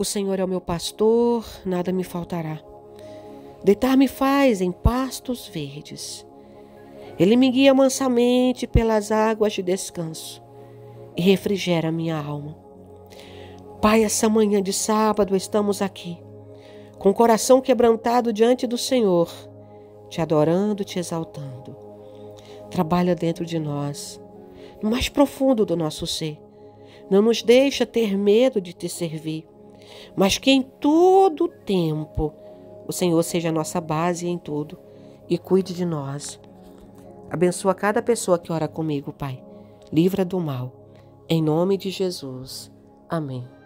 O Senhor é o meu pastor, nada me faltará. Deitar-me faz em pastos verdes. Ele me guia mansamente pelas águas de descanso e refrigera minha alma. Pai, essa manhã de sábado estamos aqui, com o coração quebrantado diante do Senhor, te adorando, te exaltando. Trabalha dentro de nós, no mais profundo do nosso ser. Não nos deixa ter medo de te servir, mas que em todo tempo o Senhor seja a nossa base em tudo e cuide de nós. Abençoa cada pessoa que ora comigo, Pai. Livra do mal. Em nome de Jesus. Amém.